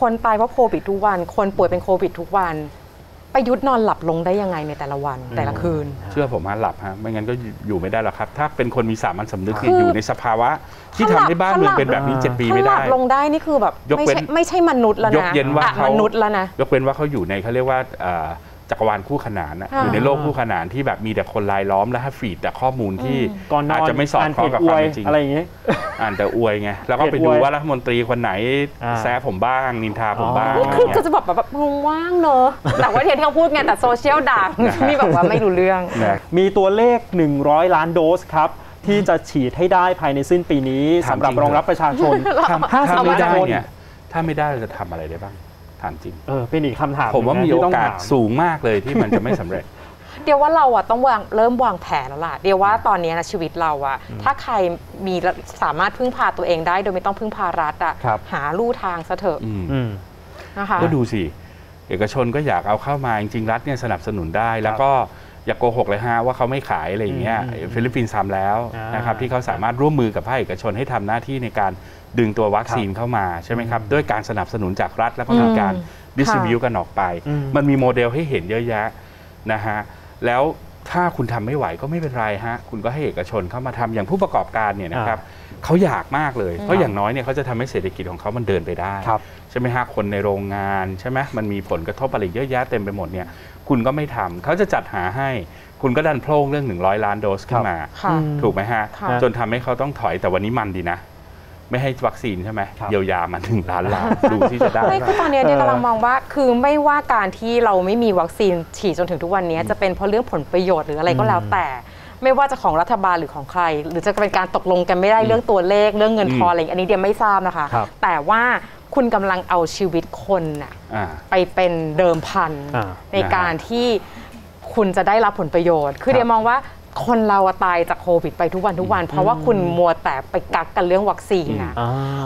คนตายเพราะโควิดทุกวันคนป่วยเป็นโควิดทุกวันประยุทธ์นอนหลับลงได้ยังไงในแต่ละวันแต่ละคืนเชื่อผมฮะหลับฮะไม่งั้นก็อยู่ไม่ได้หรอกครับถ้าเป็นคนมีสามัญสำนึกอยู่ในสภาวะที่ทำให้บ้านเมืองเป็นแบบนี้7 ปีไม่ได้หลับลงได้นี่คือแบบไม่ใช่มนุษย์แล้วนะยกเว้นว่าเขาอยู่ในเขาเรียกว่าจักรวาลคู่ขนานอยู่ในโลกคู่ขนานที่แบบมีแต่คนรายล้อมและให้ฟีดแต่ข้อมูลที่อาจจะไม่สอดคล้องกับความจริงอะไรอย่างเงี้ยอ่านแต่อวยไงแล้วก็ไปดูว่ารัฐมนตรีคนไหนแซะผมบ้างนินทาผมบ้างนี่คือก็จะแบบงงว่างเนอะแต่ว่าที่เขาพูดไงแต่โซเชียลด่านี่แบบว่าไม่รู้เรื่องมีตัวเลข100 ล้านโดสครับที่จะฉีดให้ได้ภายในสิ้นปีนี้สำหรับรองรับประชาชนถ้าไม่ได้เนี่ยถ้าไม่ได้เราจะทำอะไรได้บ้างถามจริงเป็นอีกคำถามผมว่ามีโอกาสสูงมากเลยที่มันจะไม่สำเร็จเดี๋ยวว่าเราอ่ะต้องเริ่มวางแผนแล้วล่ะเดี๋ยวว่าตอนนี้นะชีวิตเราอ่ะถ้าใครมีสามารถพึ่งพาตัวเองได้โดยไม่ต้องพึ่งพารัฐอ่ะหาลู่ทางซะเถอะนะคะก็ดูสิเอกชนก็อยากเอาเข้ามาจริงๆรัฐเนี่ยสนับสนุนได้แล้วก็อย่าโกหกเลยฮะว่าเขาไม่ขายอะไรอย่างเงี้ยฟิลิปปินส์ทำแล้วนะครับที่เขาสามารถร่วมมือกับภาคเอกชนให้ทำหน้าที่ในการดึงตัววัคซีนเข้ามาใช่ไหมครับด้วยการสนับสนุนจากรัฐแล้วก็มีการดิสทริบิวต์กันออกไปมันมีโมเดลให้เห็นเยอะแยะนะฮะแล้วถ้าคุณทำไม่ไหวก็ไม่เป็นไรฮะคุณก็ให้เอกชนเข้ามาทำอย่างผู้ประกอบการเนี่ยนะครับเขาอยากมากเลยเพราะอย่างน้อยเนี่ยเขาจะทำให้เศรษฐกิจของเขามันเดินไปได้ใช่ไหมฮะคนในโรงงานใช่ไหมมันมีผลกระทบอะไรเยอะแยะเต็มไปหมดเนี่ยคุณก็ไม่ทำเขาจะจัดหาให้คุณก็ดันโพล่งเรื่อง100 ล้านโดสขึ้นมาถูกไหมฮะจนทำให้เขาต้องถอยแต่วันนี้มันดีนะไม่ให้วัคซีนใช่ไหมเยียวยามา1 ล้านล้านดูที่จะได้ไม่คือตอนนี้เนี่ยกำลังมองว่าคือไม่ว่าการที่เราไม่มีวัคซีนฉีดจนถึงทุกวันนี้จะเป็นเพราะเรื่องผลประโยชน์หรืออะไรก็แล้วแต่ไม่ว่าจะของรัฐบาลหรือของใครหรือจะเป็นการตกลงกันไม่ได้เรื่องตัวเลขเรื่องเงินทอนอะไรอันนี้เดี๋ยวไม่ทราบนะคะแต่ว่าคุณกำลังเอาชีวิตคนน่ะไปเป็นเดิมพันในการที่คุณจะได้รับผลประโยชน์คือเดี๋ยวมองว่าคนเราตายจากโควิดไปทุกวันเพราะว่าคุณมัวแต่ไปกักกันเรื่องวัคซีนนะ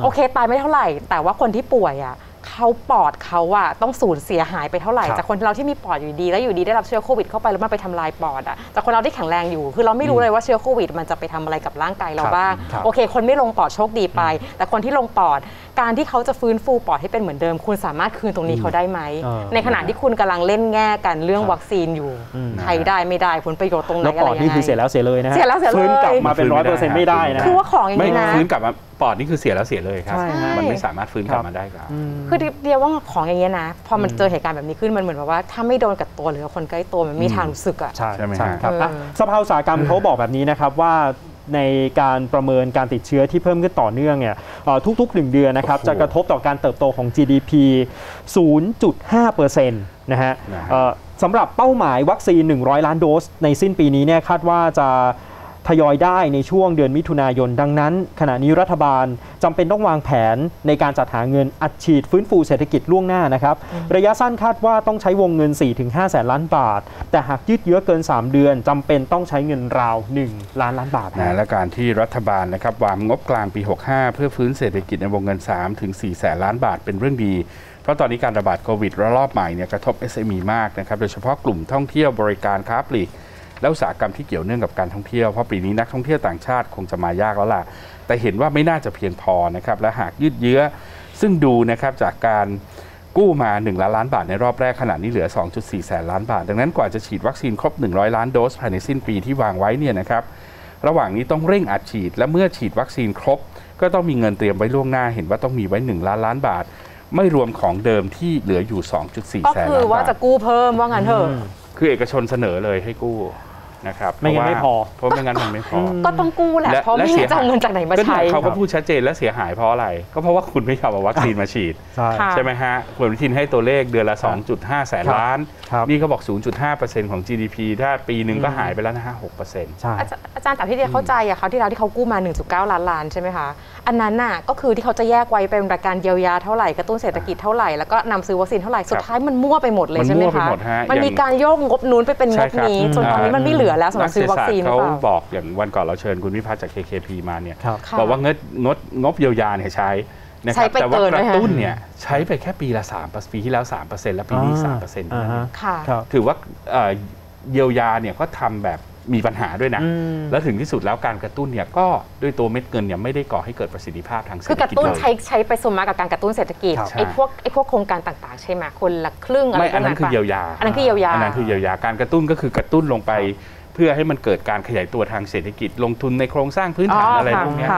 โอเคตายไม่เท่าไหร่แต่ว่าคนที่ป่วยอ่ะเขาปอดเขาอ่ะต้องสูญเสียหายไปเท่าไหร่จากคนเราที่มีปอดอยู่ดีแล้วอยู่ดีได้รับเชื้อโควิดเข้าไปแล้วมันไปทำลายปอดอ่ะจากคนเราที่แข็งแรงอยู่คือเราไม่รู้เลยว่าเชื้อโควิดมันจะไปทำอะไรกับร่างกายเราบ้างโอเคคนไม่ลงปอดโชคดีไปแต่คนที่ลงปอดการที่เขาจะฟื้นฟูปอดให้เป็นเหมือนเดิมคุณสามารถคืนตรงนี้เขาได้ไหมในขณะที่คุณกำลังเล่นแง่กันเรื่องวัคซีนอยู่ใครได้ไม่ได้ผลประโยชน์ตรงไหนอะไรอย่างเงี้ยแล้วปอดนี่คือเสียแล้วเสียเลยนะฟื้นกลับมาเป็น100%ไม่ได้นะคือว่าของอย่างนี้นะฟื้นกลับมาปอดนี่คือเสียแล้วเสียเลยครับมันไม่สามารถฟื้นกลับมาได้ครับคือเรียกว่าของอย่างเงี้ยนะพอมันเจอเหตุการณ์แบบนี้ขึ้นมันเหมือนแบบว่าถ้าไม่โดนกับตัวหรือคนใกล้ตัวมันมีทางรู้สึกอ่ะใช่ไหมครับสภาอุตสาหกรรมเขาบอกแบบนี้นะครับว่าในการประเมินการติดเชื้อที่เพิ่มขึ้นต่อเนื่องเนี่ยทุกๆ1 เดือนนะครับจะกระทบต่อการเติบโตของ GDP 0.5% นะฮะสำหรับเป้าหมายวัคซีน100 ล้านโดสในสิ้นปีนี้เนี่ยคาดว่าจะทยอยได้ในช่วงเดือนมิถุนายนดังนั้นขณะนี้รัฐบาลจำเป็นต้องวางแผนในการจัดหาเงินอัดฉีดฟื้นฟูเศรษฐกิจล่วงหน้านะครับระยะสั้นคาดว่าต้องใช้วงเงิน 4-5 แสนล้านบาทแต่หากยืดเยื้อเกิน3 เดือนจำเป็นต้องใช้เงินราว1 ล้านล้านบาทนะและการที่รัฐบาลนะครับวางงบกลางปี 65เพื่อฟื้นเศรษฐกิจในวงเงิน 3-4 แสนล้านบาทเป็นเรื่องดีเพราะตอนนี้การระบาดโควิดระลอกใหม่เนี่ยกระทบ SME มากนะครับโดยเฉพาะกลุ่มท่องเที่ยวบริการค้าปลีกและอุตสาหกรรมที่เกี่ยวเนื่องกับการท่องเที่ยวเพราะปีนี้นักท่องเที่ยวต่างชาติคงจะมายากแล้วล่ะแต่เห็นว่าไม่น่าจะเพียงพอนะครับและหากยืดเยื้อซึ่งดูนะครับจากการกู้มา1 ล้านล้านบาทในรอบแรกขณะนี้เหลือ 2.4 แสนล้านบาทดังนั้นกว่าจะฉีดวัคซีนครบ100 ล้านโดสภายในสิ้นปีที่วางไว้เนี่ยนะครับระหว่างนี้ต้องเร่งอัดฉีดและเมื่อฉีดวัคซีนครบก็ต้องมีเงินเตรียมไว้ล่วงหน้าเห็นว่าต้องมีไว้1 ล้านล้านบาทไม่รวมของเดิมที่เหลืออยู่ 2.4 แสนล้านบาทก็คือว่าจะกู้เพิ่มว่างั้นเถอะคือเอกชนเสนอเลยให้กู้นะครับไม่งั้นไม่พอเพราะไม่งั้นมันไม่พอก็ต้องกู้แหละเพราะไม่งั้นจะเอาเงินจากไหนมาใช้เขาก็พูดชัดเจนและเสียหายเพราะอะไรก็เพราะว่าคุณไม่ยอมเอาวัคซีนมาฉีดใช่ไหมฮะคุณวิทินให้ตัวเลขเดือนละ 2.5 แสนล้านนี่เขาบอก 0.5% ของ GDP ถ้าปีหนึ่งก็หายไปแล้วนะฮะ 6% อาจารย์แต่ที่เดียเข้าใจอะเขาที่แล้วที่เขากู้มา 1.9 ล้านล้านใช่ไหมคะอันนั้นน่ะก็คือที่เขาจะแยกไว้เป็นรายการเยียวยาเท่าไหร่กระตุ้นเศรษฐกิจเท่าไหร่แล้วก็นำซื้อวัคซีนเท่าไหร่สุดท้ายมันมั่วไปหมดเลยใช่ไหมคะมันมีการโยกงบนู้นไปเป็นงบนี้จนตอนนี้มันไม่เหลือแล้วสำหรับซื้อวัคซีนเขาบอกอย่างวันก่อนเราเชิญคุณวิภาจาก KKP มาเนี่ยบอกว่างบเยียวยาเนี่ยใช้นะครับแต่ว่ากระตุ้นเนี่ยใช้ไปแค่ปีละ3%ปีที่แล้ว 3% และปีนี้ 3% ถือว่าเยียวยาเนี่ยก็ทำแบบ มีปัญหาด้วยนะแล้วถึงที่สุดแล้วการกระตุ้นเนี่ยก็ด้วยตัวเม็ดเงินเนี่ยไม่ได้ก่อให้เกิดประสิทธิภาพทางเศรษฐกิจคือกระตุ้นใช้ไปสมมากับการกระตุ้นเศรษฐกิจไอ้พวกโครงการต่างๆใช่ไหมคนละครึ่งอะไรอันนั้นคือเยียวยาการกระตุ้นก็คือกระตุ้นลงไปเพื่อให้มันเกิดการขยายตัวทางเศรษฐกิจลงทุนในโครงสร้างพื้นฐานอะไรพวกนี้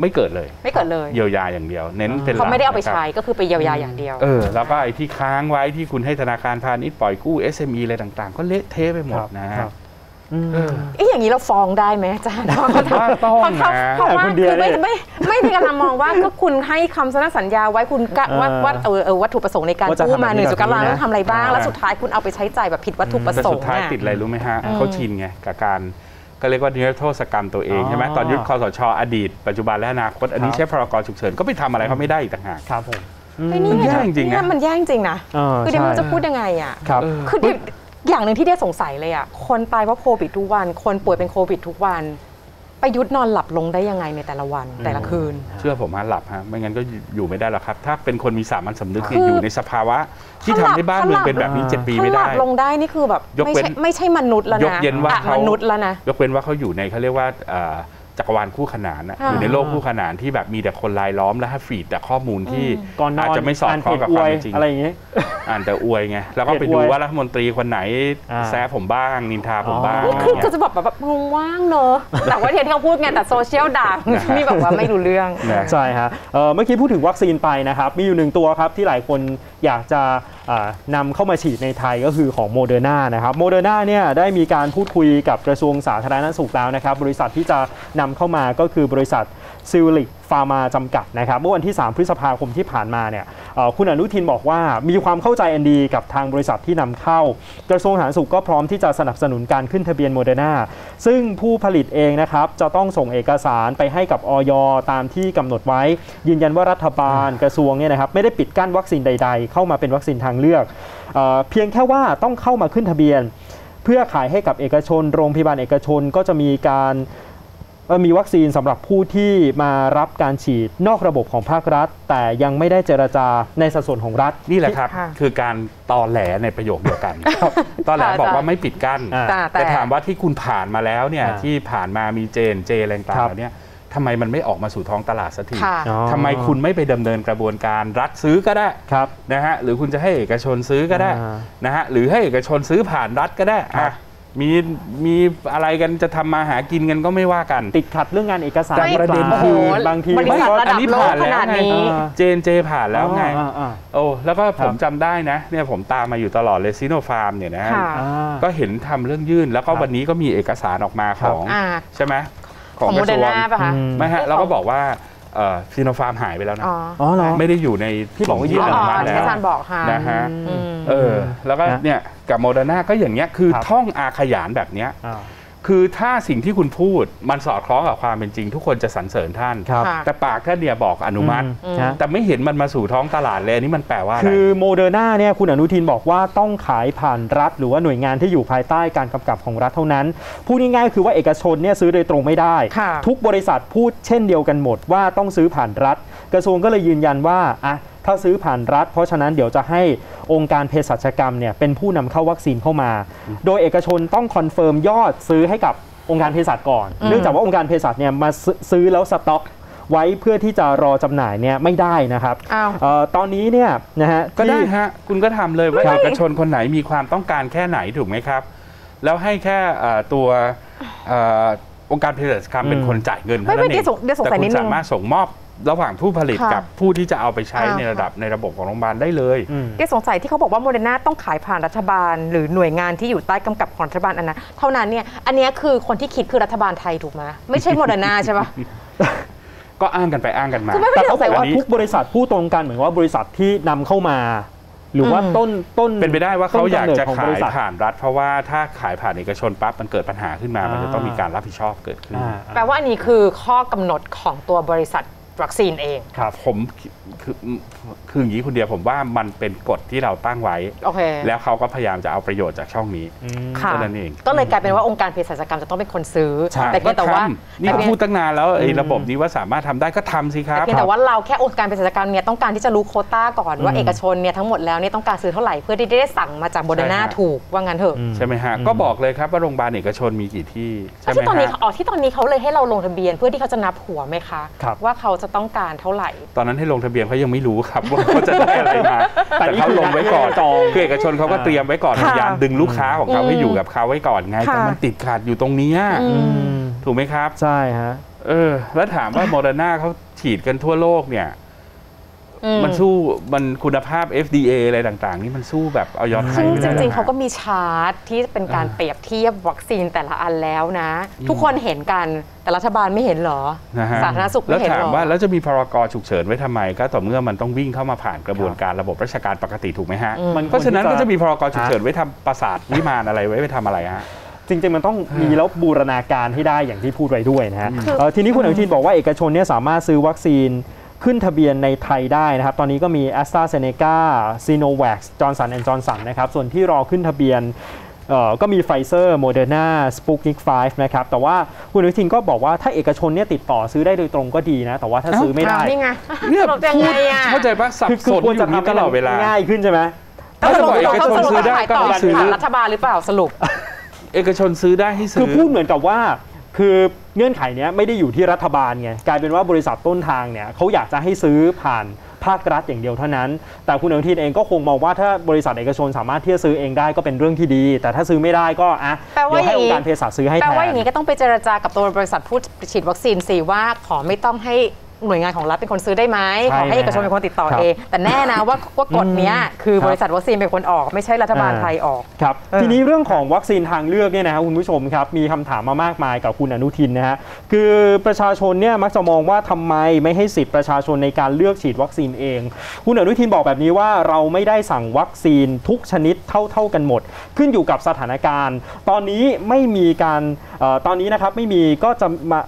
ไม่เกิดเลยเยียวยาอย่างเดียวเน้นเป็นเขาไม่ได้เอาไปใช้ก็คือไปเยียวยาอย่างเดียวแล้วก็ไอ้ที่ค้างไว้ที่คุณให้ธนาคารพาณิชย์ปล่อยกู้ SME อะไรต่างๆก็เละเทะไปหมดนะอย่างนี้เราฟ้องได้ไหมอาจารย์เพราะว่าคือไม่ได้กำลังมองว่าก็คุณให้คำสัญญาไว้คุณวัตถุประสงค์ในการกู้มา1.9 ล้านต้องทำอะไรบ้างแล้วสุดท้ายคุณเอาไปใช้จ่ายแบบผิดวัตถุประสงค์สุดท้ายติดอะไรรู้ไหมฮะเขาชินไงกับการก็เรียกว่านิรโทษกรรมตัวเองใช่ไหมตอนยึดคสช.อดีตปัจจุบันและอนาคตอันนี้ใช้พรก.ฉุกเฉินก็ไปทำอะไรเขาไม่ได้อีกต่างหากครับผมนี่แย่จริงนะมันแย่จริงนะคือเดี๋ยวมันจะพูดยังไงอ่ะคืออย่างหนึ่งที่ได้สงสัยเลยอ่ะคนตายเพราะโควิดทุกวันคนป่วยเป็นโควิดทุกวันประยุทธ์นอนหลับลงได้ยังไงในแต่ละวันแต่ละคืนเชื่อผมฮะหลับฮะไม่งั้นก็อยู่ไม่ได้หรอกครับถ้าเป็นคนมีสามัญสำนึกอยู่ในสภาวะที่ทำให้บ้านเมืองเป็นแบบนี้7 ปีไม่ได้หลับลงได้นี่คือแบบไม่ใช่มนุษย์แล้วนะยกเว้นว่าเขาอยู่ในเขาเรียกว่าจักรวาลคู่ขนานอยู่ในโลกคู่ขนานที่แบบมีแต่คนรายล้อมและให้ฟีดแต่ข้อมูลที่อาจจะไม่สอดคล้องกับความจริงอะไรอย่างเงี้ยอ่านแต่อวยไงแล้วก็ไปดูว่ารัฐมนตรีคนไหนแซะผมบ้างนินทาผมบ้างคือจะบอกแบบมึงว่างเนอะแต่ว่าที่เขาพูดไงแต่โซเชียลด่านี่แบบว่าไม่รู้เรื่องใช่ฮะเมื่อกี้พูดถึงวัคซีนไปนะครับมีอยู่1ตัวครับที่หลายคนอยากจะนำเข้ามาฉีดในไทยก็คือของโมเดอร์นานะครับโมเดอร์นาเนี่ยได้มีการพูดคุยกับกระทรวงสาธารณสุขแล้วนะครับบริษัทที่จะนำเข้ามาก็คือบริษัทซิลิคฟาร์มาจำกัดนะครับเมื่อวันที่3 พฤษภาคมที่ผ่านมาเนี่ยคุณอนุทินบอกว่ามีความเข้าใจอันดีกับทางบริษัทที่นำเข้ากระทรวงสาธารณสุขก็พร้อมที่จะสนับสนุนการขึ้นทะเบียนโมเดอร์นาซึ่งผู้ผลิตเองนะครับจะต้องส่งเอกสารไปให้กับอย.ตามที่กำหนดไว้ยืนยันว่ารัฐบาลกระทรวงเนี่ยนะครับไม่ได้ปิดกั้นวัคซีนใดๆเข้ามาเป็นวัคซีนทางเลือกเพียงแค่ว่าต้องเข้ามาขึ้นทะเบียนเพื่อขายให้กับเอกชนโรงพยาบาลเอกชนก็จะมีการมีวัคซีนสำหรับผู้ที่มารับการฉีดนอกระบบของภาครัฐแต่ยังไม่ได้เจรจาในสัดส่วนของรัฐนี่แหละครับคือการตอแหลในประโยคเดียวกันตอแหลบอกว่าไม่ปิดกั้นแต่ถามว่าที่คุณผ่านมาแล้วเนี่ยที่ผ่านมามีเจแรงต่างๆเนี่ยทำไมมันไม่ออกมาสู่ท้องตลาดสักทีทำไมคุณไม่ไปดำเนินกระบวนการรัฐซื้อก็ได้นะฮะหรือคุณจะให้เอกชนซื้อก็ได้นะฮะหรือให้เอกชนซื้อผ่านรัฐก็ได้มีอะไรกันจะทำมาหากินกันก็ไม่ว่ากันติดขัดเรื่องงานเอกสารประเด็นคือบางทีไม่ก็อันนี้ผ่านแล้วไงเจผ่านแล้วไงโอ้แล้วก็ผมจำได้นะเนี่ยผมตามมาอยู่ตลอดเลยซิโนฟาร์มเนี่ยนะก็เห็นทำเรื่องยื่นแล้วก็วันนี้ก็มีเอกสารออกมาของใช่ไหมของกระทรวงไม่ฮะเราก็บอกว่าซีโนฟาร์มหายไปแล้วนะไม่ได้อยู่ในหลงยื่นอนุมัติแล้วอาจารย์บอกค่ะนะฮะแล้วก็เนี่ยกับโมเดอร์นาก็อย่างเงี้ยคือท่องอาขยานแบบเนี้ยคือถ้าสิ่งที่คุณพูดมันสอดคล้องกับความเป็นจริงทุกคนจะสรรเสริญท่านแต่ปากท่านเนี่ยบอกอนุมัติแต่ไม่เห็นมันมาสู่ท้องตลาดเลยนี่มันแปลว่าอะไรคือโมเดอร์นาเนี่ยคุณอนุทินบอกว่าต้องขายผ่านรัฐหรือว่าหน่วยงานที่อยู่ภายใต้การกำกับของรัฐเท่านั้นพูดง่ายๆคือว่าเอกชนเนี่ยซื้อโดยตรงไม่ได้ทุกบริษัทพูดเช่นเดียวกันหมดว่าต้องซื้อผ่านรัฐกระทรวงก็เลยยืนยันว่าถ้าซื้อผ่านรัฐเพราะฉะนั้นเดี๋ยวจะให้องค์การเภสัชกรรมเนี่ยเป็นผู้นำเข้าวัคซีนเข้ามาโดยเอกชนต้องคอนเฟิร์มยอดซื้อให้กับองค์การเภสัชก่อนเนื่องจากว่าองค์การเภสัชเนี่ยมาซื้อแล้วสต็อกไว้เพื่อที่จะรอจำหน่ายเนี่ยไม่ได้นะครับตอนนี้เนี่ยนะฮะก็ได้ฮะคุณก็ทำเลยว่าเอกชนคนไหนมีความต้องการแค่ไหนถูกไหมครับแล้วให้แค่ตัวองค์การเภสัชกรรมเป็นคนจ่ายเงินเท่านั้นเองแต่คุณสามารถส่งมอบระหว่างผู้ผลิตกับผู้ที่จะเอาไปใช้ในระบบของโรงพยาบาลได้เลยแกสงสัยที่เขาบอกว่าโมเดอร์นาต้องขายผ่านรัฐบาลหรือหน่วยงานที่อยู่ใต้กำกับของรัฐบาลอันนั้นเท่านั้นเนี่ยอันนี้คือคนที่คิดคือรัฐบาลไทยถูกไหมไม่ใช่โมเดอร์นาใช่ปะก็อ้างกันไปอ้างกันมาแต่เขาบอกว่าทุกบริษัทพูดตรงกันเหมือนว่าบริษัทที่นำเข้ามาหรือว่าต้นเป็นไปได้ว่าเขาอยากจะขายผ่านรัฐเพราะว่าถ้าขายผ่านเอกชนปั๊บมันเกิดปัญหาขึ้นมามันจะต้องมีการรับผิดชอบเกิดขึ้นแปลว่าอันนี้คือข้อกำหนดของตัวบริษัท วัคซีนเองครับผมคืออย่างนี้คุณเดียผมว่ามันเป็นกฎที่เราตั้งไว้ okay. แล้วเขาก็พยายามจะเอาประโยชน์จากช่องนี้เท่านั้นเองก็เลยกลายเป็นว่าองค์การเภสัชกรรมจะต้องเป็นคนซื้อแต่ว่านี่พูดตั้งนานแล้วระบบนี้ว่าสามารถทำได้ก็ทำสิครับแต่ว่าเราแค่องค์การเภสัชกรรมเนี่ยต้องการที่จะรู้โควต้าก่อนว่าเอกชนเนี่ยทั้งหมดแล้วเนี่ยต้องการซื้อเท่าไหร่เพื่อที่จะได้สั่งมาจากโมเดอร์นาถูกว่างั้นเถอะใช่ไหมฮะก็บอกเลยครับว่าโรงพยาบาลเอกชนมีกี่ที่ใช่ไหมฮะที่ตอนนี้เขาเลยให้เราลงทะเบียนเพื่อที่เขาจะนับหัวไหมคะว่าเขาจะต้องการเท่าไหร่ตอนนั้นให้ลงทะเบียนเขายังไม่รู้ครับว่าเขาจะได้อะไรมาแต่เขาลงไว้ก่อนเอกชนเขาก็เตรียมไว้ก่อนพยายามดึงลูกค้าของเขาให้อยู่กับเขาไว้ก่อนไงแต่มันติดขัดอยู่ตรงนี้ถูกไหมครับใช่ฮะแล้วถามว่าโมเดอร์นาเขาฉีดกันทั่วโลกเนี่ยมันสู้มันคุณภาพ FDA อะไรต่างๆนี่มันสู้แบบเอายอดไทยจริงๆเขาก็มีชาร์ตที่เป็นการเปรียบเทียบวัคซีนแต่ละอันแล้วนะทุกคนเห็นกันแต่รัฐบาลไม่เห็นหรอสาธารณสุขไม่เห็นหรอแล้วถามว่าแล้วจะมีพรกฉุกเฉินไว้ทำไมก็ต่อเมื่อมันต้องวิ่งเข้ามาผ่านกระบวนการระบบราชการปกติถูกไหมฮะเพราะฉะนั้นก็จะมีพรกฉุกเฉินไว้ทำประสาทวิมานอะไรไว้ทำอะไรฮะจริงๆมันต้องมีแล้วบูรณาการให้ได้อย่างที่พูดไว้ด้วยนะฮะทีนี้คุณอนุทินบอกว่าเอกชนเนี่ยสามารถซื้อวัคซีนขึ้นทะเบียนในไทยได้นะครับตอนนี้ก็มี AstraZeneca, Sinovac, Johnson & Johnson นะครับส่วนที่รอขึ้นทะเบียนก็มี Pfizer, Moderna, Sputnik 5 นะครับแต่ว่าคุณอนุทินก็บอกว่าถ้าเอกชนเนี่ยติดต่อซื้อได้โดยตรงก็ดีนะแต่ว่าถ้าซื้อไม่ได้นี่ไงเข้าใจปะสับสนอยู่นี้ตลอดเวลาง่ายขึ้นใช่ไหมถ้าเอกชนซื้อได้ก็ซื้อรัฐบาลหรือเปล่าสรุปเอกชนซื้อได้ให้ซื้อคือพูดเหมือนกับว่าคือเงื่อนไขนี้ไม่ได้อยู่ที่รัฐบาลไงกลายเป็นว่าบริษัทต้นทางเนี่ยเขาอยากจะให้ซื้อผ่านภาครัฐอย่างเดียวเท่านั้นแต่คุณอนุทินเองก็คงมองว่าถ้าบริษัทเอกชนสามารถที่จะซื้อเองได้ก็เป็นเรื่องที่ดีแต่ถ้าซื้อไม่ได้ก็อ่ะเดี๋ยวให้องค์การเภสัชซื้อให้แทนแต่ว่าอย่างนี้ก็ต้องไปเจรจากับตัวบริษัทผู้ฉีดวัคซีนสิว่าขอไม่ต้องให้หน่วยงานของรัฐเป็นคนซื้อได้ไหมขอให้เอกชนเป็นคนติดต่อเองแต่แน่นะว่ากฎนี้คือบริษัทวัคซีนเป็นคนออกไม่ใช่รัฐบาลไทยออกครับทีนี้เรื่องของวัคซีนทางเลือกเนี่ยนะครับคุณผู้ชมครับมีคำถามมามากมายกับคุณอนุทินนะฮะคือประชาชนเนี่ยมักจะมองว่าทำไมไม่ให้สิทธิประชาชนในการเลือกฉีดวัคซีนเองคุณอนุทินบอกแบบนี้ว่าเราไม่ได้สั่งวัคซีนทุกชนิดเท่ากันหมดขึ้นอยู่กับสถานการณ์ตอนนี้ไม่มีการตอนนี้นะครับไม่มีก็จะมา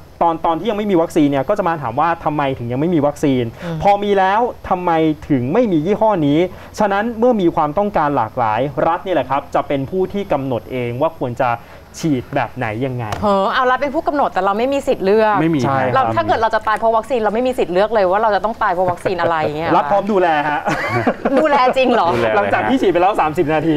ตอนที่ยังไม่มีวัคซีนเนี่ยก็จะมาถามว่าทำไมถึงยังไม่มีวัคซีนพอมีแล้วทำไมถึงไม่มียี่ห้อนี้ฉะนั้นเมื่อมีความต้องการหลากหลายรัฐนี่แหละครับจะเป็นผู้ที่กำหนดเองว่าควรจะฉีดแบบไหนยังไงเอารัฐเป็นผู้กำหนดแต่เราไม่มีสิทธิ์เลือกไม่มีเราถ้าเกิดเราจะตายเพราะวัคซีนเราไม่มีสิทธิ์เลือกเลยว่าเราจะต้องตายเพราะวัคซีนอะไรเงี้ยรัฐพร้อมดูแลฮะดูแลจริงเหรอหลังจากที่ฉีดไปแล้ว30 นาที